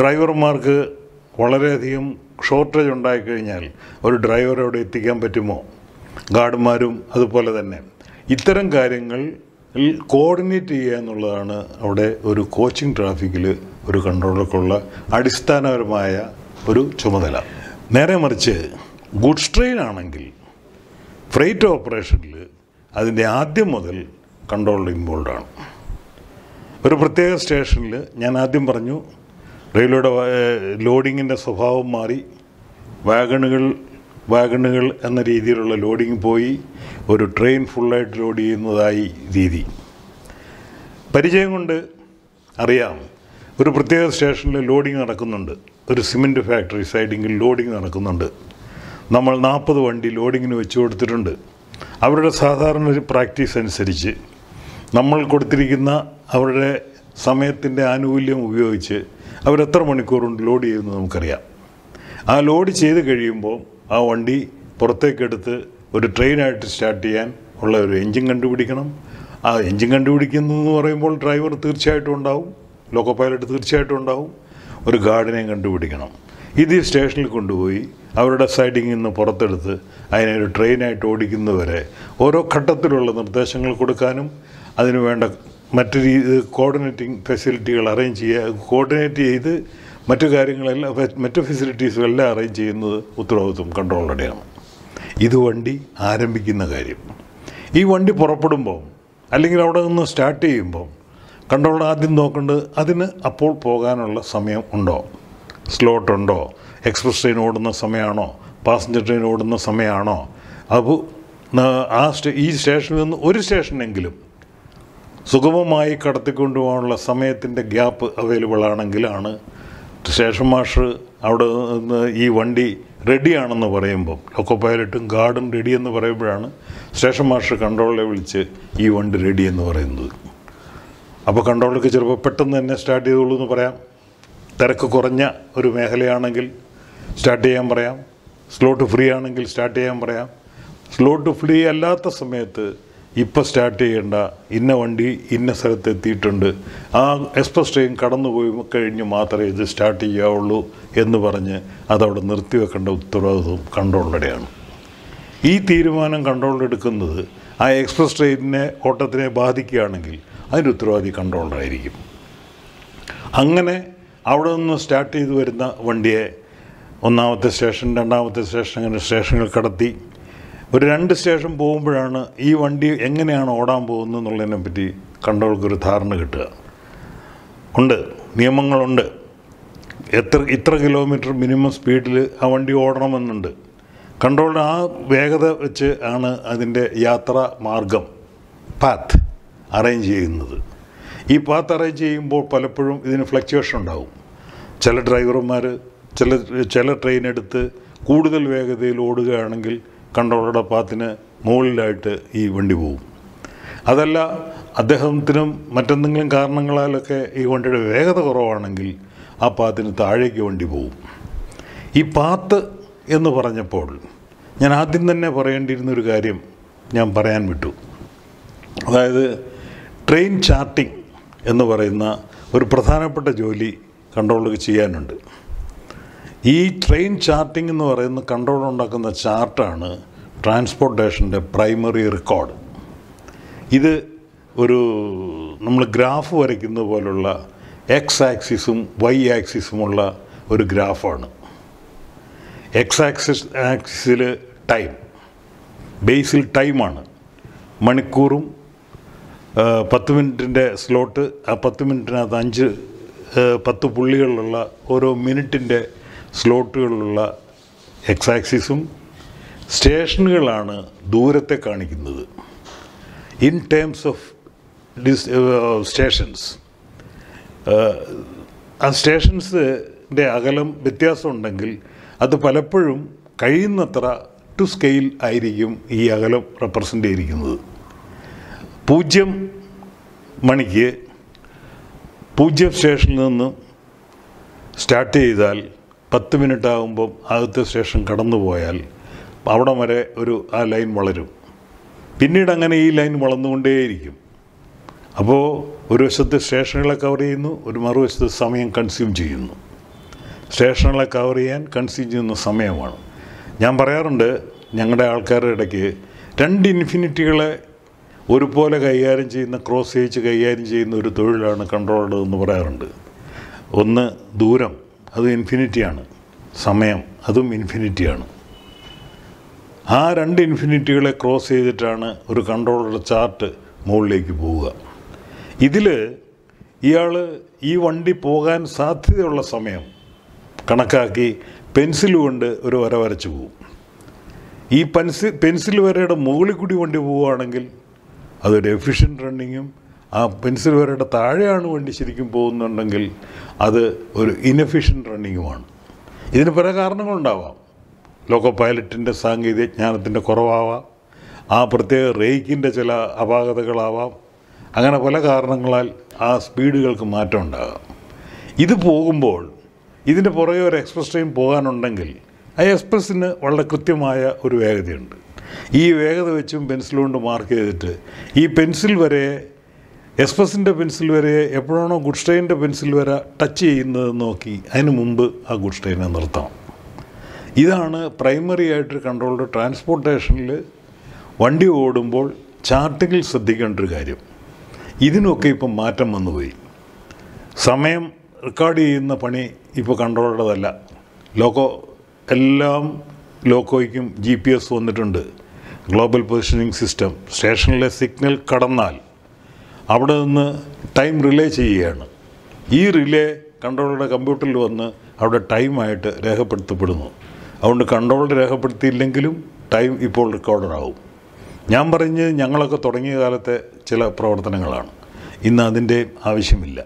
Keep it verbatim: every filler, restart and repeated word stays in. ഡ്രൈവർമാർക്ക് വളരെയധികം ഷോർട്ടേജ് ഉണ്ടായിക്കഴിഞ്ഞാൽ ഒരു ഡ്രൈവറെ അവിടെ എത്തിക്കാൻ പറ്റുമോ? ഗാർഡുമാരും അതുപോലെ തന്നെ ഇത്തരം കാര്യങ്ങൾ കോർഡിനേറ്റ് ചെയ്യുക എന്നുള്ളതാണ് അവിടെ ഒരു കോച്ചിങ് ട്രാഫിക്കിൽ ഒരു കൺട്രോളർക്കുള്ള അടിസ്ഥാനപരമായ ഒരു ചുമതല. നേരെ മറിച്ച് ഗുഡ്സ് ട്രെയിൻ ആണെങ്കിൽ ഫ്രൈറ്റ് ഓപ്പറേഷനിൽ അതിൻ്റെ ആദ്യം മുതൽ കൺട്രോളർ ഇൻവോൾവാണ്. ഒരു പ്രത്യേക സ്റ്റേഷനിൽ ഞാൻ ആദ്യം പറഞ്ഞു, റെയിൽവേയുടെ ലോഡിങ്ങിൻ്റെ സ്വഭാവം മാറി. വാഗണുകൾ വാഗണുകൾ എന്ന രീതിയിലുള്ള ലോഡിങ് പോയി, ഒരു ട്രെയിൻ ഫുള്ളായിട്ട് ലോഡ് ചെയ്യുന്നതായി രീതി. പരിചയം കൊണ്ട് അറിയാം, ഒരു പ്രത്യേക സ്റ്റേഷനിൽ ലോഡിങ് നടക്കുന്നുണ്ട്. ഒരു സിമൻറ്റ് ഫാക്ടറി സൈഡിങ്ങിൽ ലോഡിങ് നടക്കുന്നുണ്ട്. നമ്മൾ നാൽപ്പത് വണ്ടി ലോഡിങ്ങിന് വെച്ച് കൊടുത്തിട്ടുണ്ട്. അവരുടെ സാധാരണ ഒരു പ്രാക്ടീസ് അനുസരിച്ച് നമ്മൾ കൊടുത്തിരിക്കുന്ന അവരുടെ സമയത്തിൻ്റെ ആനുകൂല്യം ഉപയോഗിച്ച് അവരെത്ര മണിക്കൂറുണ്ട് ലോഡ് ചെയ്യുന്നത് നമുക്കറിയാം. ആ ലോഡ് ചെയ്ത് കഴിയുമ്പോൾ ആ വണ്ടി പുറത്തേക്കെടുത്ത് ഒരു ട്രെയിനായിട്ട് സ്റ്റാർട്ട് ചെയ്യാൻ ഉള്ള ഒരു എൻജിൻ കണ്ടുപിടിക്കണം. ആ എൻജിൻ കണ്ടുപിടിക്കുന്നതെന്ന് പറയുമ്പോൾ ഡ്രൈവർ തീർച്ചയായിട്ടും ഉണ്ടാവും, ലോക്കോ പൈലറ്റ് തീർച്ചയായിട്ടും ഉണ്ടാവും, ഒരു ഗാർഡിനെ കണ്ടുപിടിക്കണം. ഇത് ഈ സ്റ്റേഷനിൽ കൊണ്ടുപോയി അവരുടെ സൈഡിങ്ങിൽ നിന്ന് പുറത്തെടുത്ത് അതിനെ ഒരു ട്രെയിനായിട്ട് ഓടിക്കുന്നവരെ ഓരോ ഘട്ടത്തിലുള്ള നിർദ്ദേശങ്ങൾ കൊടുക്കാനും അതിനു വേണ്ട മറ്റു രീതി കോർഡിനേറ്റിംഗ് ഫെസിലിറ്റികൾ അറേഞ്ച് ചെയ്യുക, കോർഡിനേറ്റ് ചെയ്ത് മറ്റു കാര്യങ്ങളെല്ലാം മറ്റു ഫെസിലിറ്റീസുമെല്ലാം അറേഞ്ച് ചെയ്യുന്നത് ഉത്തരവാദിത്വം കൺട്രോളറുടെയാണ്. ഇത് വണ്ടി ആരംഭിക്കുന്ന കാര്യം. ഈ വണ്ടി പുറപ്പെടുമ്പോൾ അല്ലെങ്കിൽ അവിടെ നിന്ന് സ്റ്റാർട്ട് ചെയ്യുമ്പോൾ കൺട്രോളർ ആദ്യം നോക്കേണ്ടത് അതിന് അപ്പോൾ പോകാനുള്ള സമയം ഉണ്ടോ, സ്ലോട്ടുണ്ടോ, എക്സ്പ്രസ് ട്രെയിൻ ഓടുന്ന സമയമാണോ, പാസഞ്ചർ ട്രെയിൻ ഓടുന്ന സമയമാണോ. അപ്പോൾ ആ സ്റ്റേ ഈ സ്റ്റേഷനിൽ നിന്ന് ഒരു സ്റ്റേഷനെങ്കിലും സുഗമമായി കടത്തിക്കൊണ്ടു പോകാനുള്ള സമയത്തിൻ്റെ ഗ്യാപ്പ് അവൈലബിൾ ആണെങ്കിലാണ് സ്റ്റേഷൻ മാസ്റ്റർ അവിടെ നിന്ന് ഈ വണ്ടി റെഡിയാണെന്ന് പറയുമ്പോൾ, ലോക്കോ പൈലറ്റും ഗാർഡും റെഡിയെന്ന് പറയുമ്പോഴാണ് സ്റ്റേഷൻ മാസ്റ്റർ കൺട്രോളറെ വിളിച്ച് ഈ വണ്ടി റെഡിയെന്ന് പറയുന്നത്. അപ്പോൾ കൺട്രോളർക്ക് ചിലപ്പോൾ പെട്ടെന്ന് തന്നെ സ്റ്റാർട്ട് ചെയ്തോളൂ എന്ന് പറയാം. തിരക്ക് കുറഞ്ഞ ഒരു മേഖലയാണെങ്കിൽ സ്റ്റാർട്ട് ചെയ്യാൻ പറയാം. സ്ലോട്ട് ഫ്രീ ആണെങ്കിൽ സ്റ്റാർട്ട് ചെയ്യാൻ പറയാം. സ്ലോട്ട് ഫ്രീ അല്ലാത്ത സമയത്ത് ഇപ്പോൾ സ്റ്റാർട്ട് ചെയ്യേണ്ട, ഇന്ന വണ്ടി ഇന്ന സ്ഥലത്ത് എത്തിയിട്ടുണ്ട്, ആ എക്സ്പ്രസ് ട്രെയിൻ കടന്നു പോയി കഴിഞ്ഞ് മാത്രമേ ഇത് സ്റ്റാർട്ട് ചെയ്യാവുള്ളൂ എന്ന് പറഞ്ഞ് അതവിടെ നിർത്തിവെക്കേണ്ട ഉത്തരവാദിത്വം കൺട്രോളറുടെയാണ്. ഈ തീരുമാനം കൺട്രോളർ എടുക്കുന്നത് ആ എക്സ്പ്രസ് ട്രെയിനിനെ ഓട്ടത്തിനെ ബാധിക്കുകയാണെങ്കിൽ അതിൻ്റെ ഉത്തരവാദി കൺട്രോളറായിരിക്കും. അങ്ങനെ അവിടെ നിന്ന് സ്റ്റാർട്ട് ചെയ്ത് വരുന്ന വണ്ടിയെ ഒന്നാമത്തെ സ്റ്റേഷൻ, രണ്ടാമത്തെ സ്റ്റേഷൻ, അങ്ങനെ സ്റ്റേഷനുകൾ കടത്തി ഒരു രണ്ട് സ്റ്റേഷൻ പോകുമ്പോഴാണ് ഈ വണ്ടി എങ്ങനെയാണ് ഓടാൻ പോകുന്നത് എന്നുള്ളതിനെ പറ്റി കൺട്രോൾക്കൊരു ധാരണ കിട്ടുക. ഉണ്ട്, നിയമങ്ങളുണ്ട്. എത്ര ഇത്ര കിലോമീറ്റർ മിനിമം സ്പീഡിൽ ആ വണ്ടി ഓടണമെന്നുണ്ട്. കൺട്രോളിന് ആ വേഗത വെച്ച് ആണ് അതിൻ്റെ യാത്രാ മാർഗം, പാത്ത് അറേഞ്ച് ചെയ്യുന്നത്. ഈ പാത്ത് അറേഞ്ച് ചെയ്യുമ്പോൾ പലപ്പോഴും ഇതിന് ഫ്ലക്ച്വേഷൻ ഉണ്ടാകും. ചില ഡ്രൈവർമാർ ചില ചില ട്രെയിൻ എടുത്ത് കൂടുതൽ വേഗതയിൽ ഓടുകയാണെങ്കിൽ കൺട്രോളറുടെ പാത്തിന് മുകളിലായിട്ട് ഈ വണ്ടി പോകും. അതല്ല, അദ്ദേഹത്തിനും മറ്റെന്തെങ്കിലും കാരണങ്ങളാലൊക്കെ ഈ വണ്ടിയുടെ വേഗത കുറവാണെങ്കിൽ ആ പാത്തിന് താഴേക്ക് വണ്ടി പോകും. ഈ പാത്ത് എന്ന് പറഞ്ഞപ്പോൾ ഞാൻ ആദ്യം തന്നെ പറയേണ്ടിയിരുന്നൊരു കാര്യം ഞാൻ പറയാൻ വിട്ടു. അതായത് ട്രെയിൻ ചാർട്ടിംഗ് എന്ന് പറയുന്ന ഒരു പ്രധാനപ്പെട്ട ജോലി കൺട്രോളർക്ക് ചെയ്യാനുണ്ട്. ഈ ട്രെയിൻ ചാർട്ടിംഗ് എന്ന് പറയുന്ന കൺട്രോൾ ഉണ്ടാക്കുന്ന ചാർട്ടാണ് ട്രാൻസ്പോർട്ടേഷൻ്റെ പ്രൈമറി റെക്കോർഡ്. ഇത് ഒരു നമ്മൾ ഗ്രാഫ് വരയ്ക്കുന്ന പോലുള്ള എക്സ് ആക്സിസും വൈ ആക്സിസുമുള്ള ഒരു ഗ്രാഫാണ്. എക്സ് ആക്സിസ് ആക്സിസിൽ ടൈം, ബേസിൽ ടൈമാണ്, മണിക്കൂറും പത്ത് മിനിറ്റിൻ്റെ സ്ലോട്ട്. ആ പത്ത് മിനിറ്റിനകത്ത് അഞ്ച് പത്ത് പുള്ളികളിലുള്ള ഓരോ മിനിറ്റിൻ്റെ സ്ലോട്ടുകളിലുള്ള എക്സ് ആക്സിസും സ്റ്റേഷനുകളാണ് ദൂരത്തെ കാണിക്കുന്നത്. In terms of these stations, ആ സ്റ്റേഷൻസിൻ്റെ അകലം വ്യത്യാസമുണ്ടെങ്കിൽ അത് പലപ്പോഴും കഴിയുന്നത്ര ടു സ്കെയിൽ ആയിരിക്കും ഈ അകലം റെപ്രസെൻ്റ് ചെയ്തിരിക്കുന്നത്. പൂജ്യം മണിക്ക് പൂജ്യം സ്റ്റേഷനിൽ നിന്നും സ്റ്റാർട്ട് ചെയ്താൽ പത്ത് മിനിറ്റ് ആകുമ്പം ആദ്യത്തെ സ്റ്റേഷൻ കടന്നു പോയാൽ അവിടം വരെ ഒരു ആ ലൈൻ വളരും. പിന്നീട് അങ്ങനെ ഈ ലൈൻ വളർന്നുകൊണ്ടേയിരിക്കും. അപ്പോൾ ഒരു വശത്ത് സ്റ്റേഷനുകളെ കവർ ചെയ്യുന്നു, ഒരു മറുവശത്ത് സമയം കൺസ്യൂം ചെയ്യുന്നു. സ്റ്റേഷനുകളെ കവർ ചെയ്യാൻ കൺസ്യൂം ചെയ്യുന്ന സമയമാണ്. ഞാൻ പറയാറുണ്ട് ഞങ്ങളുടെ ആൾക്കാരുടെ ഇടയ്ക്ക് രണ്ട് ഇൻഫിനിറ്റികളെ ഒരുപോലെ കൈകാര്യം ചെയ്യുന്ന ക്രോസ് ചെയ്ച്ച് കൈകാര്യം ചെയ്യുന്ന ഒരു തൊഴിലാണ് കൺട്രോൾഡ് എന്ന് പറയാറുണ്ട്. ഒന്ന് ദൂരം, അത് ഇൻഫിനിറ്റിയാണ്. സമയം, അതും ഇൻഫിനിറ്റിയാണ്. ആ രണ്ട് ഇൻഫിനിറ്റികളെ ക്രോസ് ചെയ്തിട്ടാണ് ഒരു കൺട്രോളറുടെ ചാർട്ട് മുകളിലേക്ക് പോവുക. ഇതിൽ ഇയാൾ ഈ വണ്ടി പോകാൻ സാധ്യതയുള്ള സമയം കണക്കാക്കി പെൻസിൽ കൊണ്ട് ഒരു വര വരച്ച് പോവും. ഈ പെൻസിൽ പെൻസിൽ വരയുടെ മുകളിൽ കൂടി വണ്ടി പോവുകയാണെങ്കിൽ അതൊരു എഫിഷ്യൻ്റ് റണ്ണിങ്ങും, ആ പെൻസിൽ വരയുടെ താഴെയാണ് വണ്ടി ശരിക്കും പോകുന്നുണ്ടെങ്കിൽ അത് ഒരു ഇൻഎഫിഷ്യൻ്റ് റണ്ണിങ്ങുമാണ്. ഇതിന് പല കാരണങ്ങളുണ്ടാവാം. ലോക്കോ പൈലറ്റിൻ്റെ സാങ്കേതികജ്ഞാനത്തിൻ്റെ കുറവാവാം, ആ പ്രത്യേക റേക്കിൻ്റെ ചില അപാകതകളാവാം, അങ്ങനെ പല കാരണങ്ങളാൽ ആ സ്പീഡുകൾക്ക് മാറ്റം ഉണ്ടാകാം. ഇത് പോകുമ്പോൾ ഇതിൻ്റെ പുറകെ ഒരു എക്സ്പ്രസ് ട്രെയിൻ പോകാനുണ്ടെങ്കിൽ ആ എക്സ്പ്രസ്സിന് വളരെ കൃത്യമായ ഒരു വേഗതയുണ്ട്. ഈ വേഗത വെച്ചും പെൻസിൽ കൊണ്ട് മാർക്ക് ചെയ്തിട്ട് ഈ പെൻസിൽ വരെ എക്സ്പ്രസിൻ്റെ പെൻസിൽ വരെ എപ്പോഴാണോ ഗുഡ്സ് ട്രെയിനിൻ്റെ പെൻസിൽ വരെ ടച്ച് ചെയ്യുന്നത് നോക്കി അതിന് മുമ്പ് ആ ഗുഡ്സ് ട്രെയിനെ നിർത്താം. ഇതാണ് പ്രൈമറി ആയിട്ട് കൺട്രോൾഡ് ട്രാൻസ്പോർട്ടേഷനിൽ വണ്ടി ഓടുമ്പോൾ ചാർട്ടിങ്ങിൽ ശ്രദ്ധിക്കേണ്ടൊരു കാര്യം. ഇതിനൊക്കെ ഇപ്പം മാറ്റം വന്നുപോയി. സമയം റെക്കോർഡ് ചെയ്യുന്ന പണി ഇപ്പോൾ കൺട്രോളുടേതല്ല. ലോക്കോ എല്ലാം ലോക്കോയ്ക്കും ജി പി എസ് വന്നിട്ടുണ്ട്, ഗ്ലോബൽ പൊസിഷനിങ് സിസ്റ്റം. സ്റ്റേഷനിലെ സിഗ്നൽ കടന്നാൽ അവിടെ നിന്ന് ടൈം റിലേ ചെയ്യുകയാണ്. ഈ റിലേ കൺട്രോളുടെ കമ്പ്യൂട്ടറിൽ വന്ന് അവിടെ ടൈമായിട്ട് രേഖപ്പെടുത്തപ്പെടുന്നു. അതുകൊണ്ട് കൺട്രോൾ രേഖപ്പെടുത്തിയില്ലെങ്കിലും ടൈം ഇപ്പോൾ റെക്കോർഡറാകും. ഞാൻ പറഞ്ഞത് ഞങ്ങളൊക്കെ തുടങ്ങിയ കാലത്തെ ചില പ്രവർത്തനങ്ങളാണ്, ഇന്ന് അതിൻ്റെ ആവശ്യമില്ല.